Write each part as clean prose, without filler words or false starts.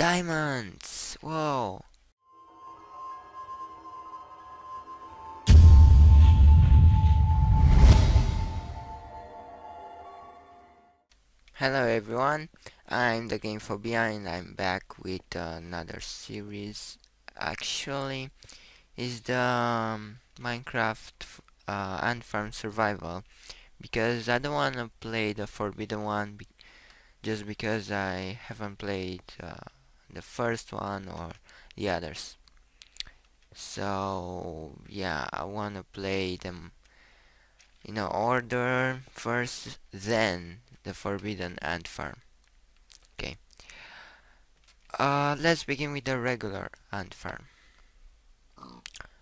Diamonds! Whoa! Hello everyone, I'm the GamePhobia and I'm back with another series. Actually, is the Minecraft Ant Farm survival, because I don't want to play the forbidden one just because I haven't played the first one or the others. So yeah, I want to play them in order first, then the forbidden ant farm. Okay, let's begin with the regular ant farm.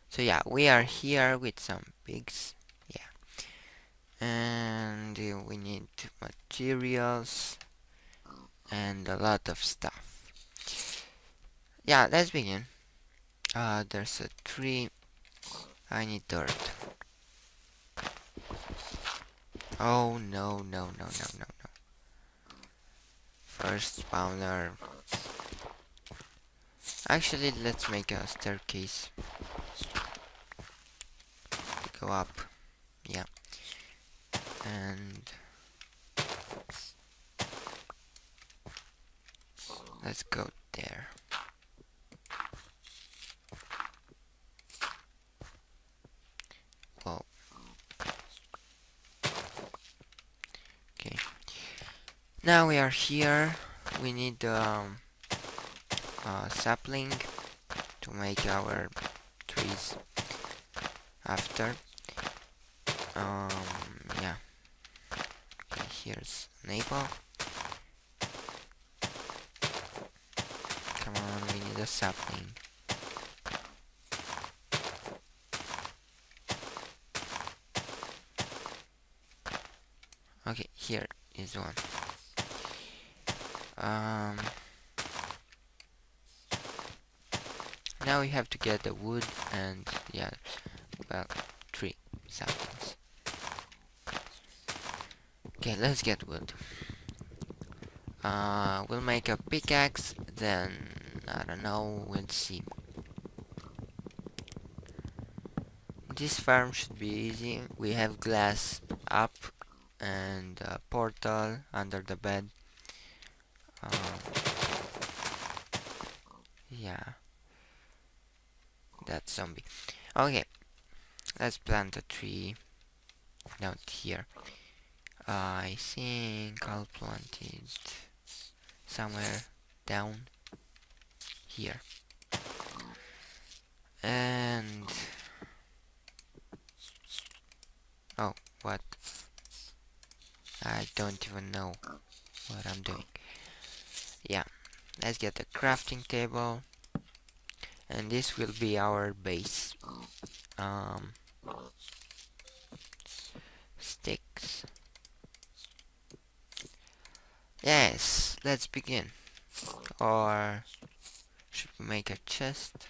So yeah, we are here with some pigs, yeah, and we need materials and a lot of stuff. Yeah, let's begin. There's a tree. I need dirt. Oh no. First spawner. Actually, let's make a staircase. Go up. Yeah. And let's go there. Now we are here. We need a sapling to make our trees after. Yeah. Okay, here's an apple. Come on, we need a sapling. Okay, here is one. Now we have to get the wood and yeah, well, three saplings. Okay, let's get wood. We'll make a pickaxe, then I don't know, we'll see. This farm should be easy. We have glass up and a portal under the bed. Yeah, that zombie. Okay, let's plant a tree down here. I think I'll plant it somewhere down here. And oh, what? I don't even know what I'm doing. Yeah, let's get a crafting table, and this will be our base. Sticks. Yes, let's begin. Or should we make a chest?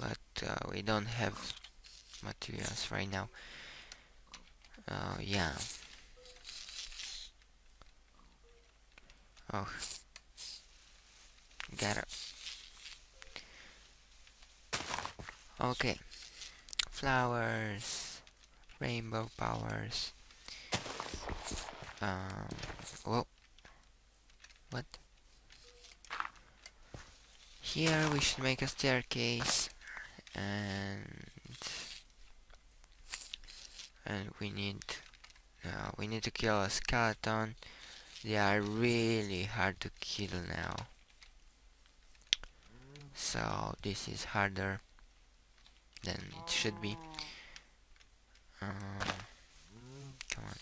But we don't have materials right now. Yeah. Oh, got it. Okay, flowers, rainbow powers. Whoa, what? Here we should make a staircase, and we need to kill a skeleton. They are really hard to kill now, so this is harder than it should be. Come on,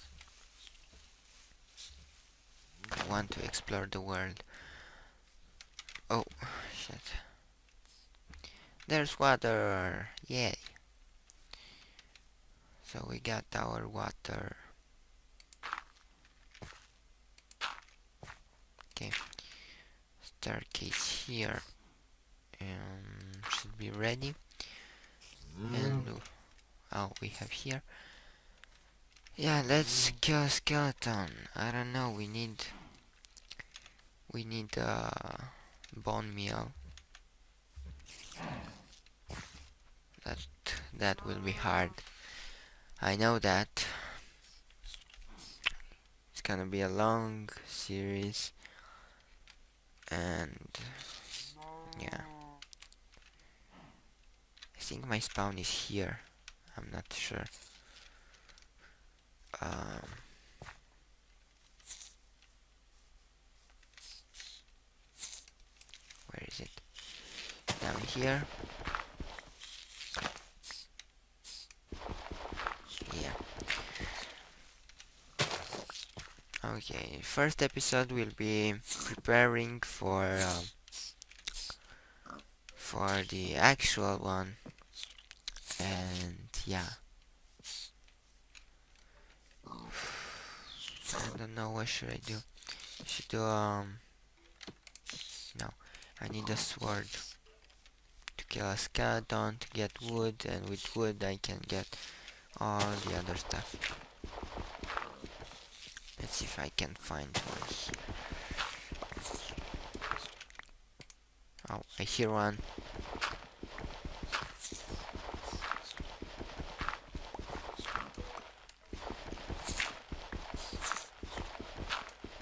I want to explore the world. Oh shit, there's water, yay. So we got our water. Okay, staircase here should be ready. And oh, we have here. Yeah, let's kill a skeleton. I don't know. We need bone meal. That will be hard. I know that. It's gonna be a long series. And yeah. I think my spawn is here. I'm not sure. Where is it? Down here. Okay, first episode will be preparing for the actual one, and yeah, I don't know what should I do. I should do no, I need a sword to kill a skeleton to get wood, and with wood I can get all the other stuff. Let's see if I can find one here. Oh, I hear one.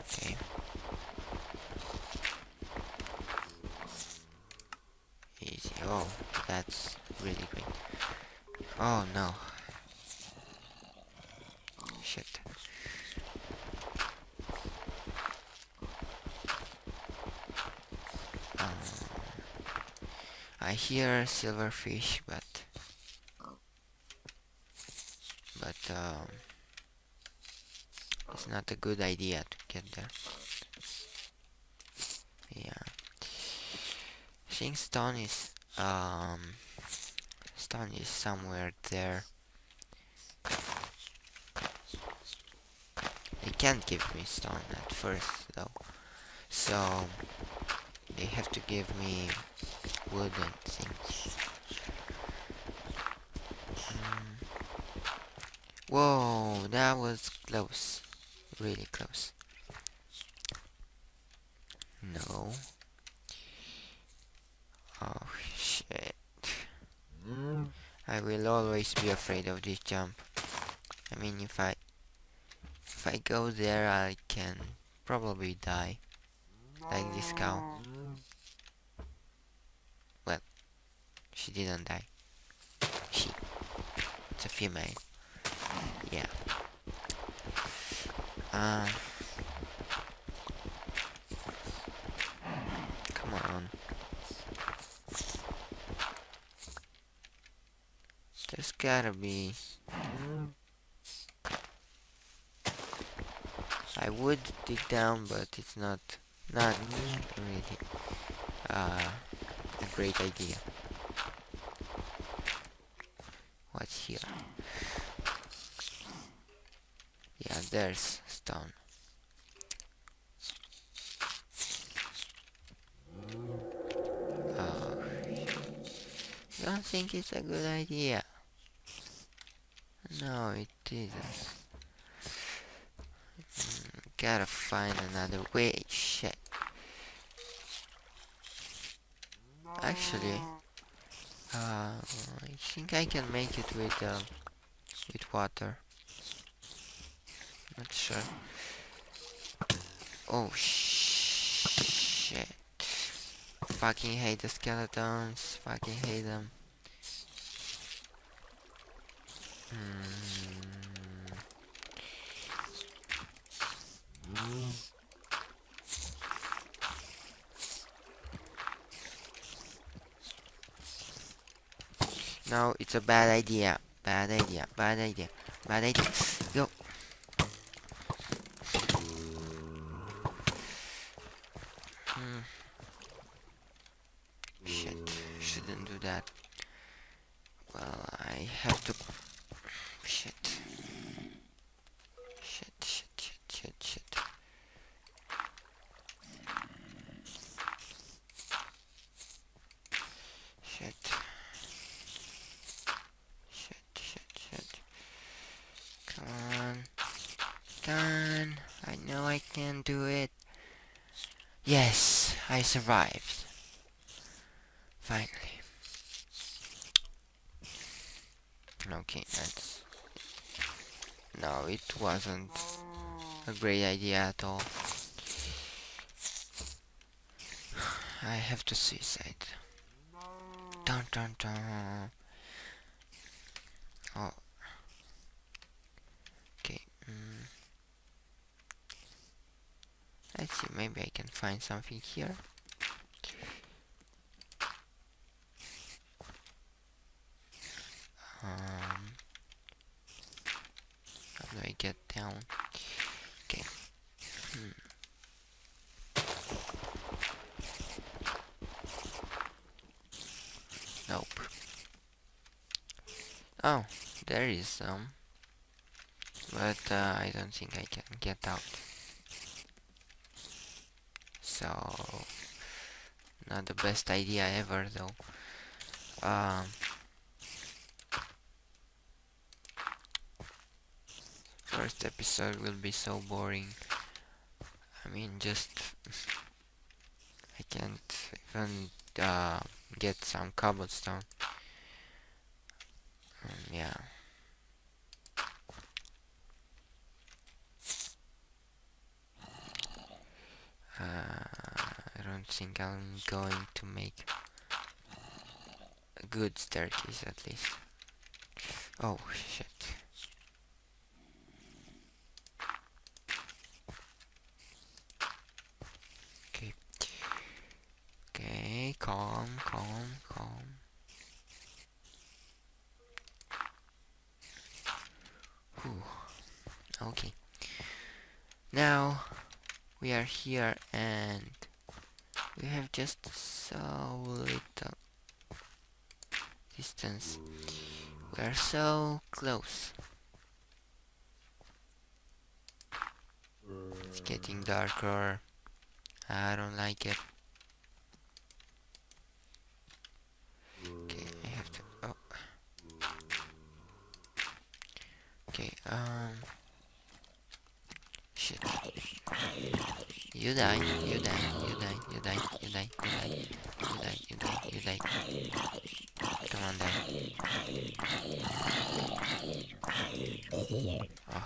Okay. Easy. Oh, that's really great. Oh no. Shit. I hear silverfish, but it's not a good idea to get there. Yeah, I think stone is somewhere there. They can't give me stone at first though, so they have to give me wood and things. Whoa, that was close. Really close. No. Oh shit. I will always be afraid of this jump. I mean, if I go there I can probably die. Like this cow. Well, she didn't die. It's a female. Yeah. Come on. There's gotta be. I would dig down, but it's not really a great idea. What's here? Yeah, there's stone. I don't think it's a good idea. No, it isn't. Gotta find another way. Shit. Actually, I think I can make it with water. Not sure. Oh shit! Fucking hate the skeletons. Fucking hate them. No, it's a bad idea. Bad idea. Bad idea. Bad idea. Go. Shit. Shouldn't do that. Well, I have to. Shit. Shit. Shit. Shit. Shit. Shit. Shit. Done. I know I can do it. Yes, I survived. Finally. Okay, that's... No, it wasn't a great idea at all. I have to suicide. Dun dun dun. Oh. Okay. Let's see, maybe I can find something here. How do I get down? Okay. Nope. Oh, there is some. But I don't think I can get out. So, not the best idea ever though. First episode will be so boring. I mean, just I can't even get some cobblestone. Yeah. I don't think I'm going to make a good staircase at least. Oh shit. Calm, calm, calm. Whew. Okay. Now we are here and we have just so little distance. We are so close. It's getting darker. I don't like it. Shit. You die, you die, you die, you die, you die, you die, you die, you die, you die. Come on, die. Oh,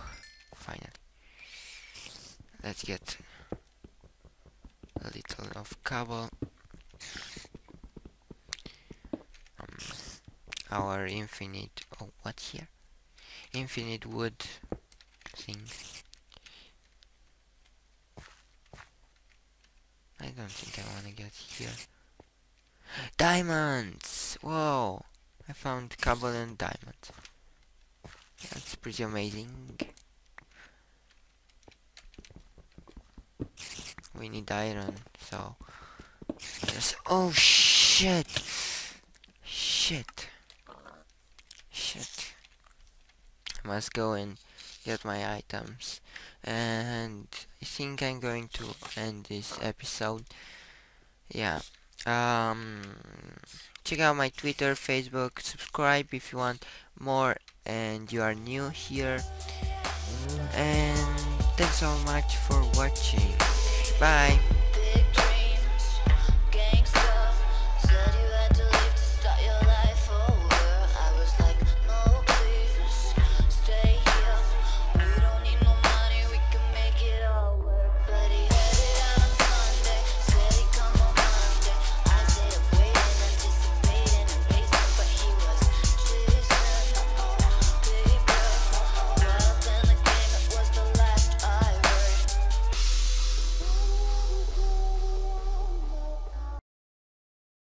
finally. Let's get a little of cobble. Our infinite... Oh, what's here? Infinite wood thing. I don't think I want to get here. Diamonds! Whoa! I found cobble and diamonds. That's pretty amazing. We need iron, so... Yes. Oh shit! Shit! Shit! Must go and get my items, and I think I'm going to end this episode. Yeah, check out my Twitter, Facebook, subscribe if you want more and you are new here, and thanks so much for watching. Bye.